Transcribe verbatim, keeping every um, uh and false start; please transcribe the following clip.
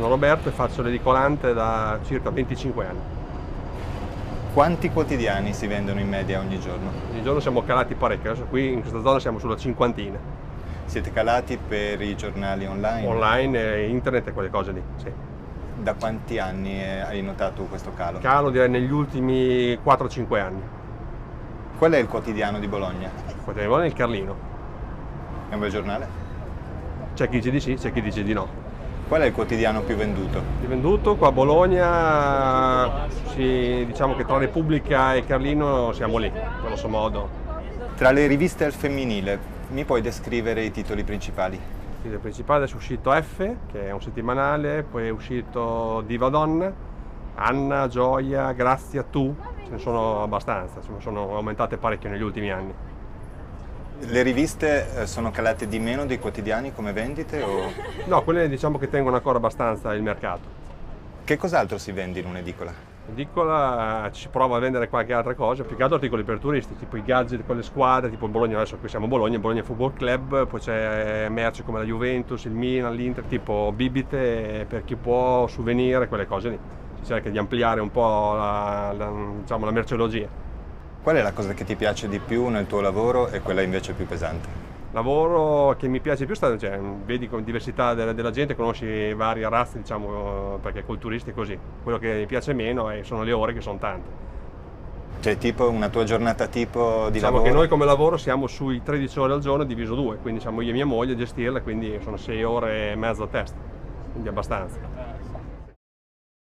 sono Roberto e faccio l'edicolante da circa venticinque anni. Quanti quotidiani si vendono in media ogni giorno? Ogni giorno siamo calati parecchio, adesso qui in questa zona siamo sulla cinquantina. Siete calati per i giornali online? Online, e internet e quelle cose lì, sì. Da quanti anni hai notato questo calo? Calo direi negli ultimi quattro cinque anni. Qual è il quotidiano di Bologna? Il quotidiano di Bologna è il Carlino. È un bel giornale? C'è chi dice di sì, c'è chi dice di no. Qual è il quotidiano più venduto? Più venduto qua a Bologna, sì, diciamo che tra Repubblica e Carlino siamo lì, grosso modo. Tra le riviste al femminile, mi puoi descrivere i titoli principali? Il titolo principale è uscito F, che è un settimanale, poi è uscito Diva Donna, Anna, Gioia, Grazia, Tu, ce ne sono abbastanza, insomma, sono aumentate parecchio negli ultimi anni. Le riviste sono calate di meno dei quotidiani come vendite? O... No, quelle diciamo che tengono ancora abbastanza il mercato. Che cos'altro si vende in un'edicola? Edicola ci prova a vendere qualche altra cosa, più che altro articoli per turisti, tipo i gadget con le squadre, tipo il Bologna, adesso qui siamo a Bologna, il Bologna Football Club, poi c'è merce come la Juventus, il Milan, l'Inter, tipo bibite per chi può, souvenir, quelle cose lì. Si cerca di ampliare un po' la, la, diciamo, la merceologia. Qual è la cosa che ti piace di più nel tuo lavoro e quella invece più pesante? Lavoro che mi piace più, cioè, vedi con diversità della, della gente, conosci varie razze, diciamo, perché col turista è così. Quello che mi piace meno è, sono le ore, che sono tante. C'è tipo una tua giornata tipo di diciamo lavoro? Diciamo che noi come lavoro siamo sui tredici ore al giorno diviso due, quindi siamo io e mia moglie a gestirla, quindi sono sei ore e mezzo a testa, quindi abbastanza.